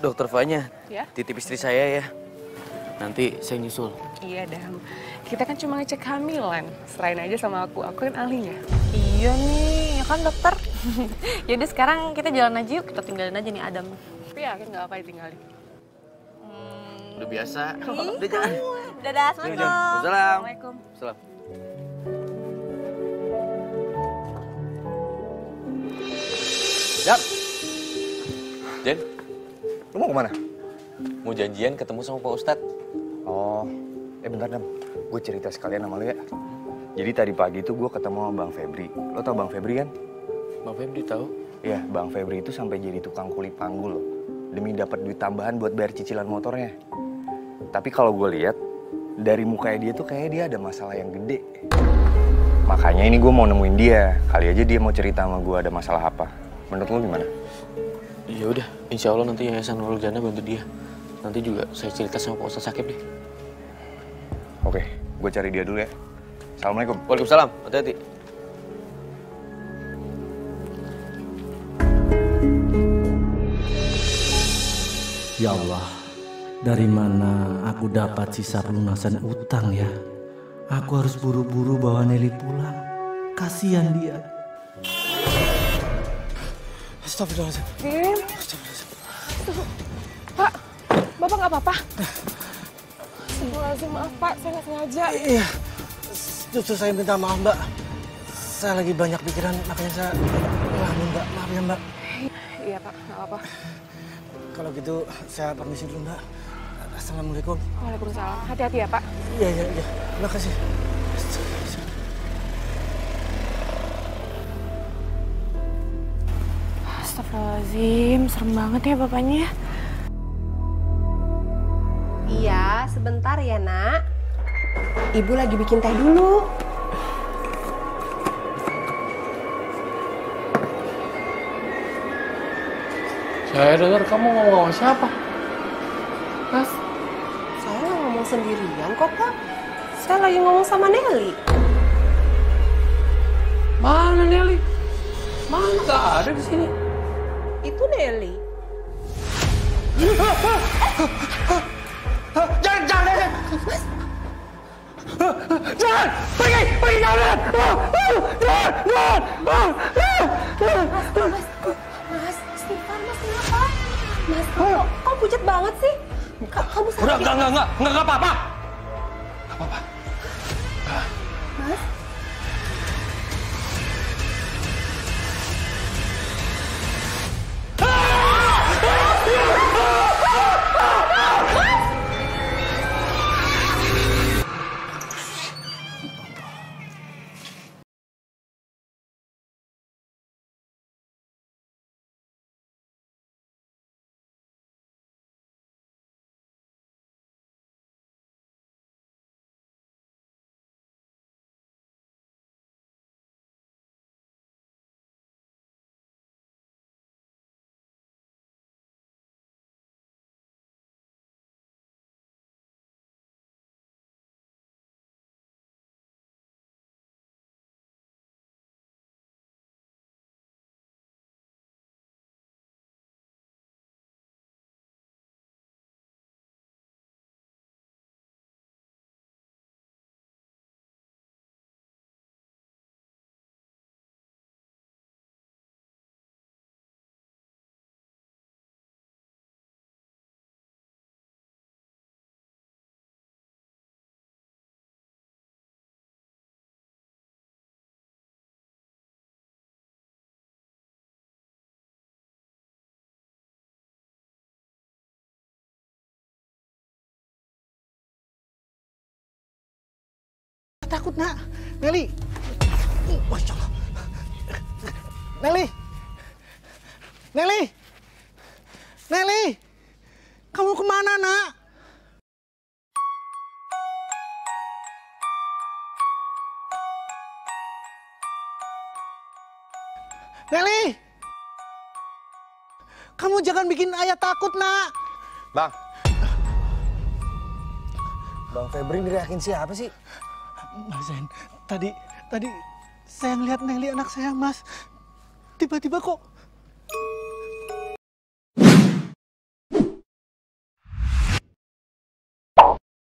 Dokter Vanya, ya? Titip istri saya ya. Nanti saya nyusul. Iya, Dam. Kita kan cuma ngecek hamilan. Serahin aja sama aku. Aku kan ahlinya. Iya nih, ya kan dokter. Jadi sekarang kita jalan aja yuk. Kita tinggalin aja nih Adam. Tapi yakin nggak apa-apa ditinggalin. Udah biasa. Udah jalan. Dadah, assalamualaikum. Assalamualaikum. Assalamualaikum. Dam. Jen. Lu mau kemana? Mau janjian ketemu sama Pak Ustadz. Oh, bentar Dam. Gue cerita sekalian sama lu ya. Jadi tadi pagi itu gue ketemu sama Bang Febri. Lo tau Bang Febri kan? Bang Febri tahu? Iya, Bang Febri itu sampai jadi tukang kuli panggul loh. Demi dapat duit tambahan buat bayar cicilan motornya. Tapi kalau gue lihat dari mukanya dia tuh kayaknya dia ada masalah yang gede. Makanya ini gue mau nemuin dia. Kali aja dia mau cerita sama gue ada masalah apa. Menurut lo gimana? Ya udah, insya Allah nanti Yayasan Nurul Jana bantu dia. Nanti juga saya cerita sama Pak Ustadz Sakip deh. Oke, gue cari dia dulu ya. Assalamualaikum. Waalaikumsalam. Hati-hati. Ya Allah, dari mana aku dapat sisa pelunasan utang ya? Aku harus buru-buru bawa Nelly pulang. Kasihan dia. Astagfirullahaladzim. Pak, Bapak nggak apa-apa? Astagfirullahaladzim, maaf Pak, saya nggak sengaja. Iya, justru saya minta maaf Mbak. Saya lagi banyak pikiran, makanya saya ngelamin Mbak. Maaf ya Mbak. Iya Pak, nggak apa-apa. Kalau gitu saya permisi dulu Mbak. Assalamualaikum. Waalaikumsalam. Hati-hati ya Pak. Iya, iya, iya. Makasih. Astagfirullahaladzim, serem banget ya bapaknya. Iya, sebentar ya nak. Ibu lagi bikin teh dulu. Saya dengar kamu ngomong siapa? Mas, saya ngomong sendirian kok Pak. Saya lagi ngomong sama Nelly. Mana Nelly? Mana nggak ada di sini? Itu Nelly. Jangan, jangan, Mas. Jangan! Pergi! Pergi! Jangan! Jangan! Jangan! Mas, Stefan, Mas kenapa? Mas, kok pucat banget sih? Kamu sakit? Enggak apa-apa. Enggak apa-apa. Mas? Takut nak, Nelly. Masya Allah. Nelly, Nelly, Nelly, kamu kemana nak? Nelly, kamu jangan bikin ayah takut nak. Bang, Bang Febri diriakin siapa sih? Mas Zain, tadi saya ngeliat Nelly anak saya, Mas. Tiba-tiba kok